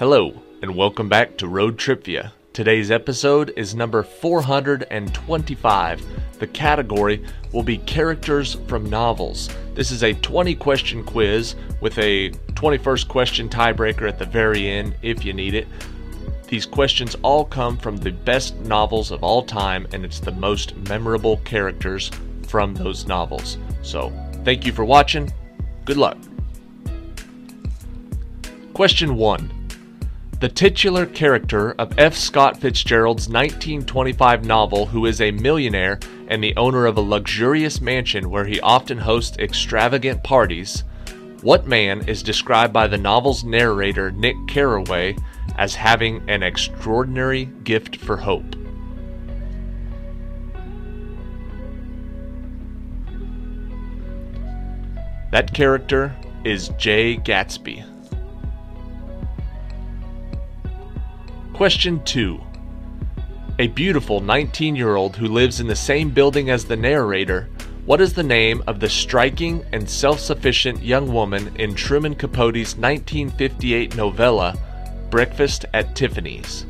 Hello, and welcome back to Road Tripvia. Today's episode is number 425. The category will be characters from novels. This is a 20-question quiz with a 21st question tiebreaker at the very end if you need it. These questions all come from the best novels of all time, and it's the most memorable characters from those novels. So, thank you for watching. Good luck. Question 1. The titular character of F. Scott Fitzgerald's 1925 novel, who is a millionaire and the owner of a luxurious mansion where he often hosts extravagant parties, what man is described by the novel's narrator, Nick Carraway, as having an extraordinary gift for hope? That character is Jay Gatsby. Question 2. A beautiful 19-year-old who lives in the same building as the narrator, what is the name of the striking and self-sufficient young woman in Truman Capote's 1958 novella, Breakfast at Tiffany's?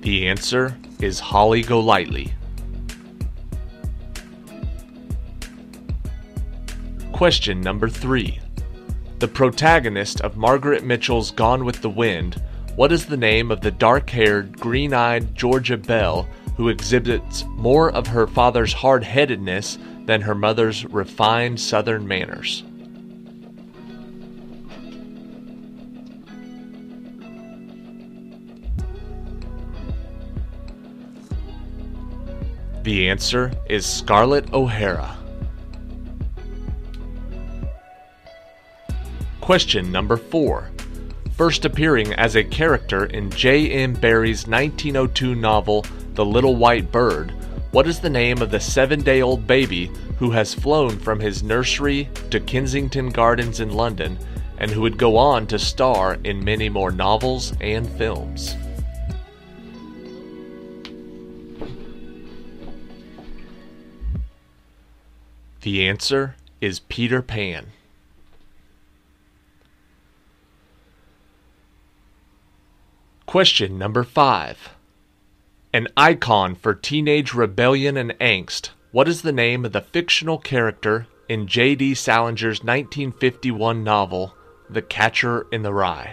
The answer is Holly Golightly. Question number 3. The protagonist of Margaret Mitchell's Gone with the Wind, what is the name of the dark-haired, green-eyed Georgia Belle who exhibits more of her father's hard-headedness than her mother's refined southern manners? The answer is Scarlett O'Hara. Question number 4. First appearing as a character in J.M. Barrie's 1902 novel, The Little White Bird, what is the name of the 7-day-old baby who has flown from his nursery to Kensington Gardens in London and who would go on to star in many more novels and films? The answer is Peter Pan. Question number 5. An icon for teenage rebellion and angst, what is the name of the fictional character in J.D. Salinger's 1951 novel, The Catcher in the Rye?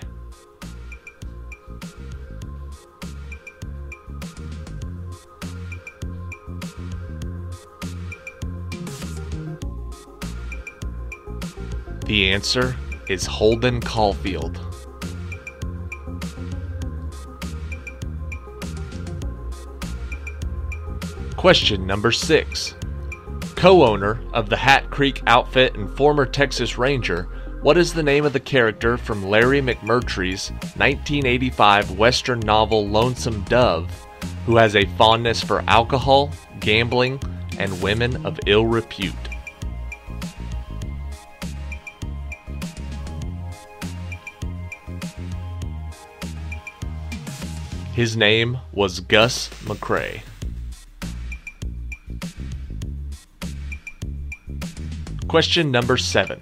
The answer is Holden Caulfield. Question number 6. Co-owner of the Hat Creek Outfit and former Texas Ranger, what is the name of the character from Larry McMurtry's 1985 Western novel Lonesome Dove, who has a fondness for alcohol, gambling, and women of ill repute? His name was Gus McRae. Question number 7.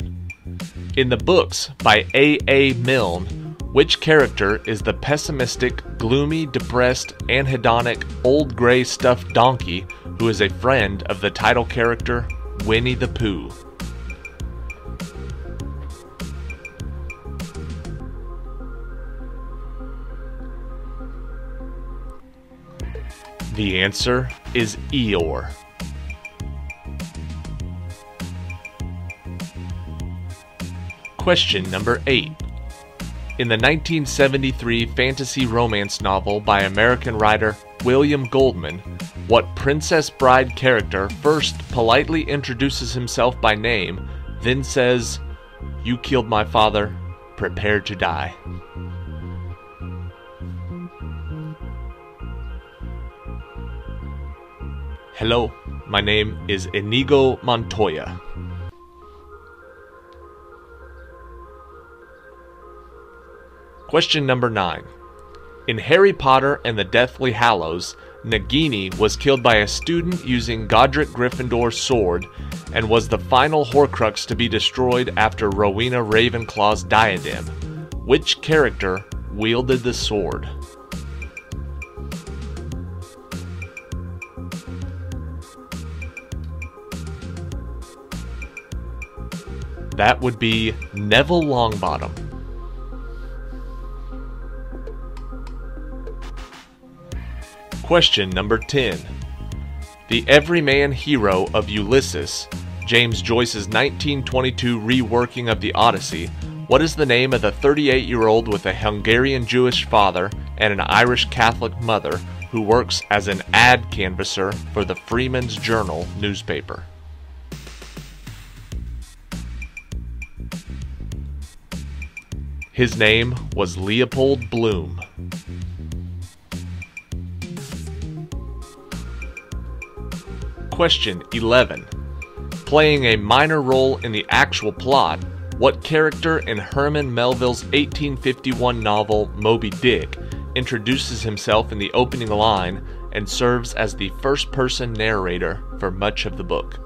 In the books by A.A. Milne, which character is the pessimistic, gloomy, depressed, anhedonic, old gray stuffed donkey who is a friend of the title character, Winnie the Pooh? The answer is Eeyore. Question number 8. In the 1973 fantasy romance novel by American writer William Goldman, what Princess Bride character first politely introduces himself by name, then says, "You killed my father, prepare to die"? Hello, my name is Inigo Montoya. Question number 9. In Harry Potter and the Deathly Hallows, Nagini was killed by a student using Godric Gryffindor's sword and was the final Horcrux to be destroyed after Rowena Ravenclaw's diadem. Which character wielded the sword? That would be Neville Longbottom. Question number 10. The everyman hero of Ulysses, James Joyce's 1922 reworking of the Odyssey, what is the name of the 38-year-old with a Hungarian Jewish father and an Irish Catholic mother who works as an ad canvasser for the Freeman's Journal newspaper? His name was Leopold Bloom. Question 11. Playing a minor role in the actual plot, what character in Herman Melville's 1851 novel Moby Dick introduces himself in the opening line and serves as the first-person narrator for much of the book?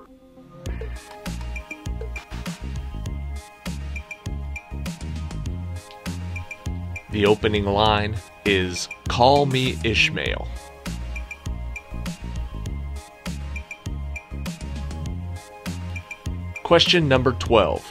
The opening line is, "Call me Ishmael." Question number 12.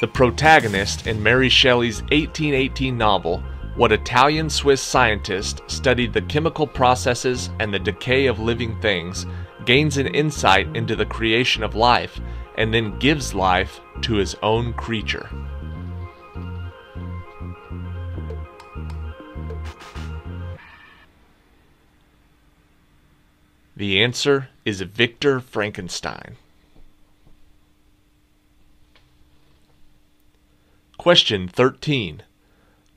The protagonist in Mary Shelley's 1818 novel, what Italian-Swiss scientist studied the chemical processes and the decay of living things, gains an insight into the creation of life, and then gives life to his own creature? The answer is Victor Frankenstein. Question 13.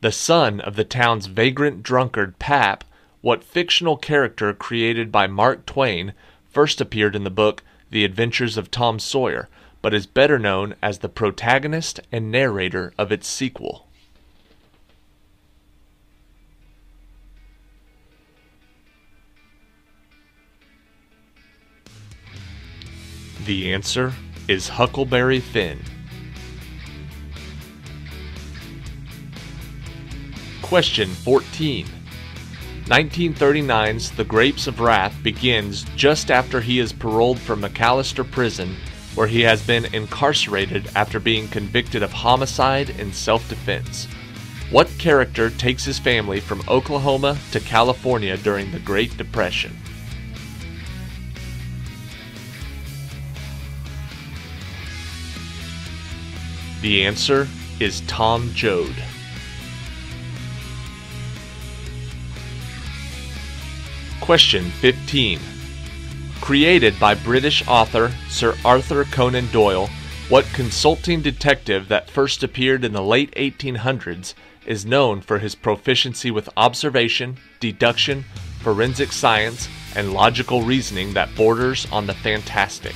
The son of the town's vagrant drunkard Pap, what fictional character created by Mark Twain first appeared in the book The Adventures of Tom Sawyer, but is better known as the protagonist and narrator of its sequel? The answer is Huckleberry Finn. Question 14. 1939's The Grapes of Wrath begins just after he is paroled from McAllister Prison, where he has been incarcerated after being convicted of homicide and self-defense. What character takes his family from Oklahoma to California during the Great Depression? The answer is Tom Joad. Question 15. Created by British author Sir Arthur Conan Doyle, what consulting detective that first appeared in the late 1800s is known for his proficiency with observation, deduction, forensic science, and logical reasoning that borders on the fantastic?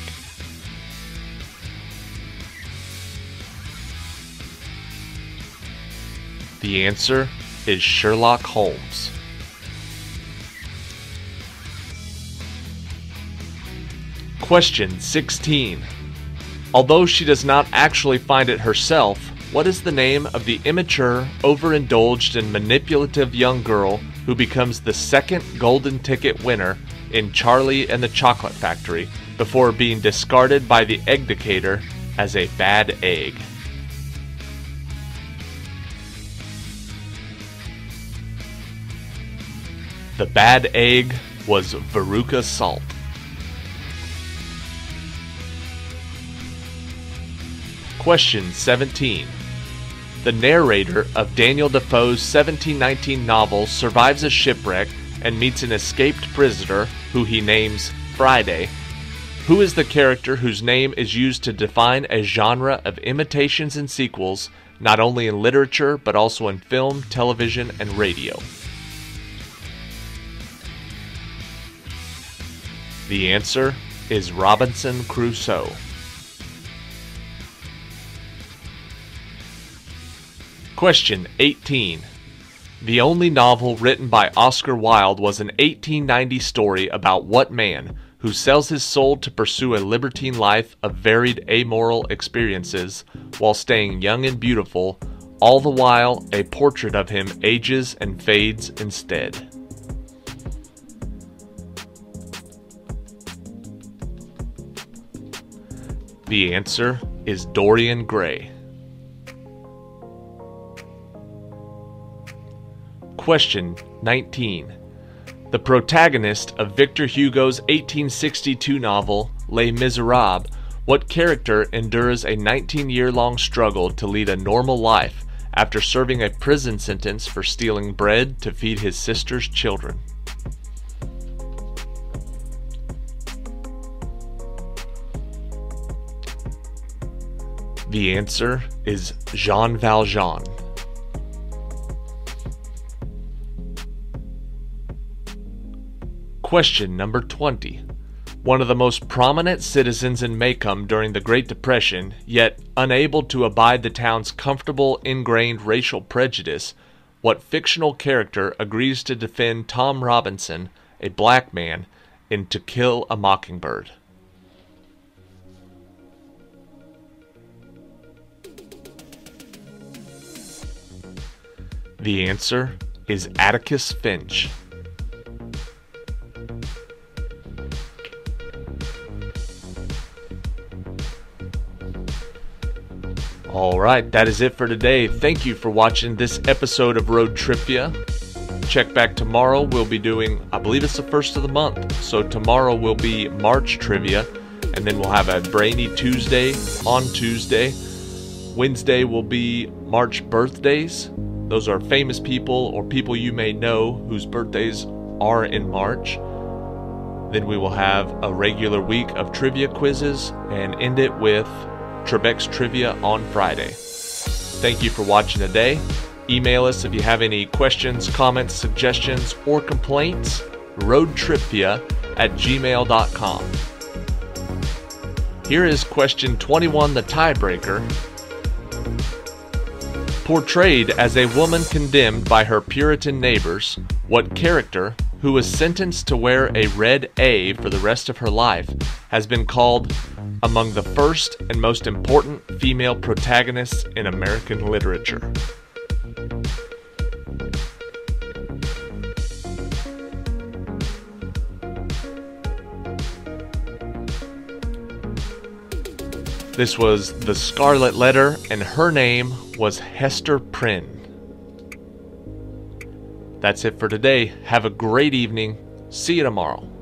The answer is Sherlock Holmes. Question 16. Although she does not actually find it herself, what is the name of the immature, overindulged, and manipulative young girl who becomes the second golden ticket winner in Charlie and the Chocolate Factory before being discarded by the Egg-Decator as a bad egg? The bad egg was Veruca Salt. Question 17. The narrator of Daniel Defoe's 1719 novel survives a shipwreck and meets an escaped prisoner who he names Friday. Who is the character whose name is used to define a genre of imitations and sequels, not only in literature but also in film, television, and radio? The answer is Robinson Crusoe. Question 18. The only novel written by Oscar Wilde was an 1890 story about what man, who sells his soul to pursue a libertine life of varied amoral experiences while staying young and beautiful, all the while a portrait of him ages and fades instead. The answer is Dorian Gray. Question 19. The protagonist of Victor Hugo's 1862 novel, Les Miserables, what character endures a 19-year-long struggle to lead a normal life after serving a prison sentence for stealing bread to feed his sister's children? The answer is Jean Valjean. Question number 20. One of the most prominent citizens in Macomb during the Great Depression, yet unable to abide the town's comfortable ingrained racial prejudice, what fictional character agrees to defend Tom Robinson, a black man, in To Kill a Mockingbird? The answer is Atticus Finch. Alright, that is it for today. Thank you for watching this episode of Road Tripvia. Check back tomorrow. We'll be doing, I believe it's the first of the month, so tomorrow will be March Trivia, and then we'll have a Brainy Tuesday on Tuesday. Wednesday will be March birthdays. Those are famous people or people you may know whose birthdays are in March. Then we will have a regular week of trivia quizzes and end it with Trebek's Trivia on Friday. Thank you for watching today. Email us if you have any questions, comments, suggestions, or complaints. roadtripvia@gmail.com. Here is question 21, the tiebreaker. Portrayed as a woman condemned by her Puritan neighbors, what character, who was sentenced to wear a red A for the rest of her life, has been called among the first and most important female protagonists in American literature? This was The Scarlet Letter, and her name was Hester Prynne. That's it for today. Have a great evening. See you tomorrow.